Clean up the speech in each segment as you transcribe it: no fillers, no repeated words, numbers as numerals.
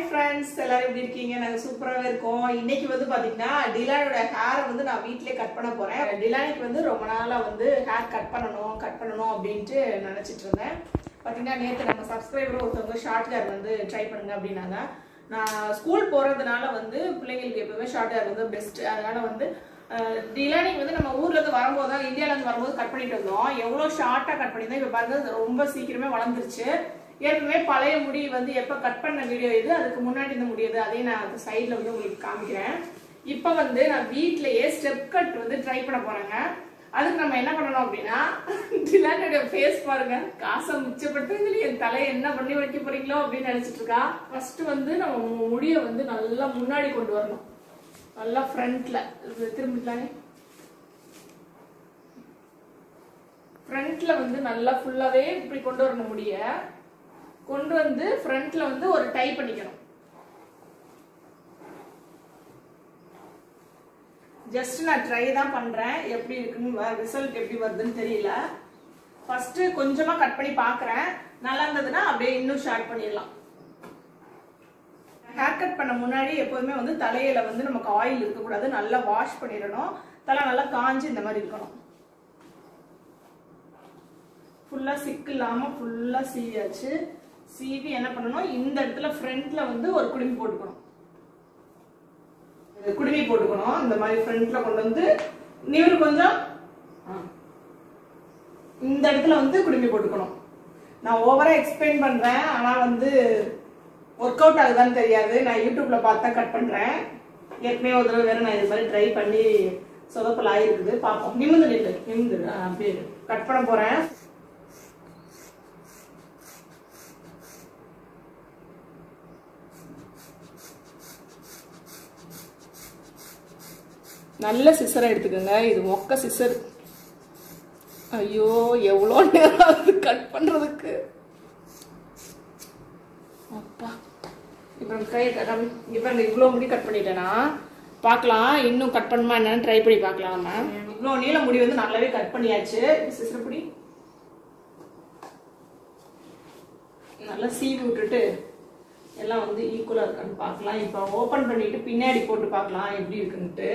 Hi friends, எல்லாரும் எப்படி இருக்கீங்க? நாங்க சூப்பராவே இருக்கோம். இன்னைக்கு வந்து பாத்தீங்கன்னா டிலானோட ஹேர் வந்து நான் வீட்லயே கட் பண்ண போறேன். டிலானுக்கு வந்து ரொம்ப நாளா வந்து ஹேர் கட் பண்ணணும் அப்படினு நினைச்சிட்டு இருந்தேன். பாத்தீங்கன்னா நேத்து நம்ம சப்ஸ்கிரைபர் ஒருத்தவங்க ஷார்ட் ஹேர் வந்து ட்ரை பண்ணுங்க அப்படின்னாங்க. நான் ஸ்கூல் போறதுனால வந்து பிள்ளைங்களுக்கு எப்பவுமே ஷார்ட் ஹேர் வந்து பெஸ்ட். அதனால வந்து டிலானிக்கு வந்து நம்ம ஊர்ல இருந்து வரும்போது தான், இந்தியால இருந்து வரும்போது கட் பண்ணிட்டு இருந்தோம். எவ்வளவு ஷார்ட்டா கட் பண்ணிருந்தோம், இப்ப பாருங்க ரொம்ப சீக்கிரமே வளர்ந்துருச்சு. ஏற்கனவே பழைய முடி வந்து எப்போ கட் பண்ண வீடியோ இது, அதுக்கு முன்னாடி இந்த முடி இது, அதையும் நான் அந்த சைடில் வந்து உங்களுக்கு காமிக்கிறேன். இப்போ வந்து நான் வீட்டிலேயே ஸ்டெப் கட் வந்து ட்ரை பண்ண போகிறேங்க. அதுக்கு நம்ம என்ன பண்ணணும் அப்படின்னா, டிலானோட ஃபேஸ் பாருங்க, காசை மிச்சப்படுத்துறதுல என் தலையை என்ன பண்ணி வைக்க போறீங்களோ அப்படின்னு நினைச்சிட்டு இருக்கா. ஃபர்ஸ்ட் வந்து நம்ம முடியை வந்து நல்லா முன்னாடி கொண்டு வரணும், நல்லா ஃப்ரண்ட்ல திரும்பிக்கலாங்க. ஃப்ரண்ட்ல வந்து நல்லா ஃபுல்லாவே இப்படி கொண்டு வரணும். முடிய கொண்டு வந்து ஃப்ரண்ட்ல வந்து ஒரு டை பண்ணிக்கணும். ஜஸ்ட் நான் ட்ரை தான் பண்றேன், எப்படி இருக்குன்னு ரிசல்ட் எப்படி வருதுன்னு தெரியல. ஃபர்ஸ்ட் கொஞ்சமா கட் பண்ணி பாக்குறேன், நல்லா இருந்ததுன்னா அப்படியே இன்னும் ஷார்ட் பண்ணிடலாம். ஹேர் கட் பண்ண முன்னாடி எப்பவுமே வந்து தலையில வந்து நமக்கு ஆயில் இருக்கக்கூடாது, நல்லா வாஷ் பண்ணிடணும். தலை நல்லா காஞ்சி இந்த மாதிரி இருக்கணும். ஃபுல்லா சிக்கு இல்லாம ஃபுல்லா சீவியாச்சு. சீவி என்ன பண்ணணும், இந்த இடத்துல ஃப்ரண்ட்ல வந்து ஒரு குடுமி போட்டுக்கணும். குடுமி போட்டுக்கணும் இந்த மாதிரி ஃப்ரண்ட்ல கொண்டு வந்து நீரு கொஞ்சம் இந்த இடத்துல வந்து குடுமி போட்டுக்கணும். நான் ஓவரா எக்ஸ்பிளைன் பண்றேன், ஆனா வந்து ஒர்க் அவுட் ஆகுதான்னு தெரியாது. நான் யூடியூப்ல பார்த்தா கட் பண்றேன். ஏற்கனவே ஒரு தடவை வேற நான் இது மாதிரி ட்ரை பண்ணி சொதப்பல் ஆயிருக்குது. பார்ப்போம். நிமிந்து அப்படியே கட் பண்ண போறேன். நல்ல சிசரை எடுத்துக்கோங்க, இது மொக்க சிசர். ஐயோ எவ்வளோ நேரம் ஆகுது கட் பண்ணுறதுக்கு. அப்பா இப்போ இப்போ இவ்வளோ முடி கட் பண்ணிட்டேன்னா பார்க்கலாம், இன்னும் கட் பண்ணுமா என்னன்னு ட்ரை பண்ணி பார்க்கலாம். நம்ம இவ்வளோ நீள முடி வந்து நல்லாவே கட் பண்ணியாச்சு. சிசர் பிடி, நல்லா சீவி விட்டுட்டு எல்லாம் வந்து ஈக்குவலாக இருக்கான்னு பார்க்கலாம். இப்போ ஓப்பன் பண்ணிட்டு பின்னாடி போட்டு பார்க்கலாம் எப்படி இருக்குன்ட்டு.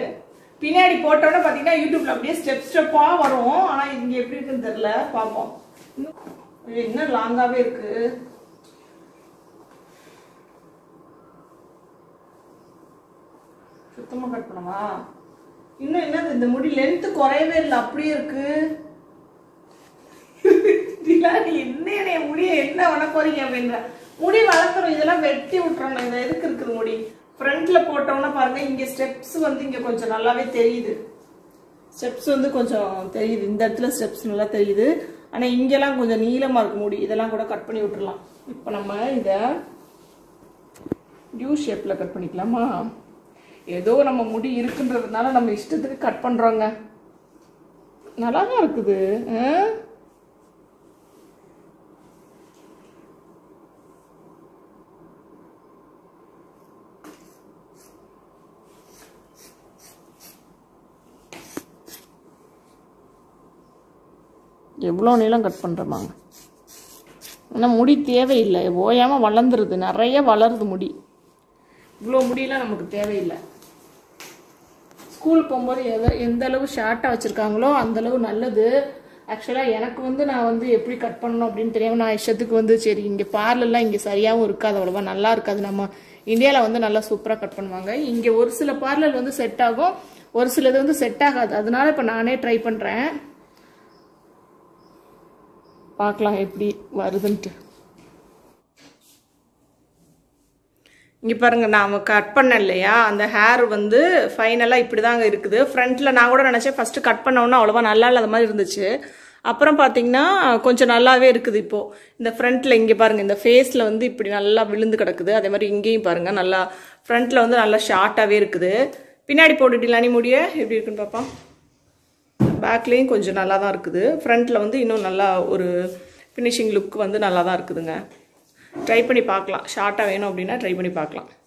பின்னாடி போட்டோன்னு பார்த்தீங்கன்னா யூடியூப்ல அப்படியே ஸ்டெப் ஸ்டெப்பாக வரும், ஆனால் இங்கே எப்படி இருக்குன்னு தெரியல. பார்ப்போம். இன்னும் லாங்காகவே இருக்கு. சுத்தமாக கட் பண்ணுவா. இன்னும் என்ன, இந்த முடி லென்த்து குறையவே இல்லை, அப்படியே இருக்கு. என்ன முடிய என்ன பண்ண போறீங்க அப்படின்ற முடி வளர்த்துறோம். இதெல்லாம் வெட்டி விட்டுறோம். இந்த எதுக்கு இருக்குது முடி ஃப்ரண்ட்ல போட்டோம்னா பாருங்க, இங்க ஸ்டெப்ஸ் வந்து இங்க கொஞ்சம் நல்லாவே தெரியுது. ஸ்டெப்ஸ் வந்து கொஞ்சம் தெரியுது, இந்த இடத்துல ஸ்டெப்ஸ் நல்லா தெரியுது. ஆனா இங்கெல்லாம் கொஞ்சம் நீளமா இருக்க முடி, இதெல்லாம் கூட கட் பண்ணி விட்டுறலாம். இப்போ நம்ம இத யூ ஷேப்ல கட் பண்ணிக்கலாமா? ஏதோ நம்ம முடி இருக்குன்றதுனால நம்ம இஷ்டத்துக்கு கட் பண்றோங்க. நல்லா தான் இருக்குது. எவ்வளோ நீளம் கட் பண்ணுறோமாங்க. ஆனால் முடி தேவையில்லை, ஓயாமல் வளர்ந்துருது, நிறைய வளருது முடி. இவ்வளோ முடியெல்லாம் நமக்கு தேவையில்லை. ஸ்கூலுக்கு போகும்போது எந்த அளவு ஷார்ட்டாக வச்சுருக்காங்களோ அந்தளவு நல்லது. ஆக்சுவலாக எனக்கு வந்து நான் வந்து எப்படி கட் பண்ணணும் அப்படின்னு தெரியாமல் நான் இஷ்டத்துக்கு வந்து சரி இங்கே பார்லர்லாம் இங்கே சரியாகவும் இருக்காது, அவ்வளோவா நல்லா இருக்காது. நம்ம இந்தியாவில் வந்து நல்லா சூப்பராக கட் பண்ணுவாங்க. இங்கே ஒரு சில பார்லர் வந்து செட் ஆகும், ஒரு சிலது வந்து செட் ஆகாது. அதனால இப்போ நானே ட்ரை பண்ணுறேன், பார்க்கலாம் எப்படி வருதுன்ட்டு. இங்கே பாருங்க, நாம் கட் பண்ண இல்லையா, அந்த ஹேர் வந்து ஃபைனலாக இப்படி தாங்க இருக்குது. ஃப்ரண்ட்டில் நான் கூட நினச்சேன் ஃபஸ்ட்டு கட் பண்ணோன்னா அவ்வளோவா நல்லா இல்லாத மாதிரி இருந்துச்சு. அப்புறம் பார்த்தீங்கன்னா கொஞ்சம் நல்லாவே இருக்குது. இப்போது இந்த ஃப்ரண்ட்டில் இங்கே பாருங்கள், இந்த ஃபேஸில் வந்து இப்படி நல்லா விழுந்து கிடக்குது. அதே மாதிரி இங்கேயும் பாருங்கள், நல்லா ஃப்ரண்ட்டில் வந்து நல்லா ஷார்ட்டாகவே இருக்குது. பின்னாடி போட்டுட்டிலானி முடிய எப்படி இருக்குன்னு பார்ப்போம். பேக்லேயும் கொஞ்சம் நல்லா தான் இருக்குது. ஃப்ரண்ட்டில் வந்து இன்னும் நல்லா ஒரு ஃபினிஷிங் லுக் வந்து நல்லா தான் இருக்குதுங்க. ட்ரை பண்ணி பார்க்கலாம். ஷார்ட்டாக வேணும் அப்படின்னா ட்ரை பண்ணி பார்க்கலாம்.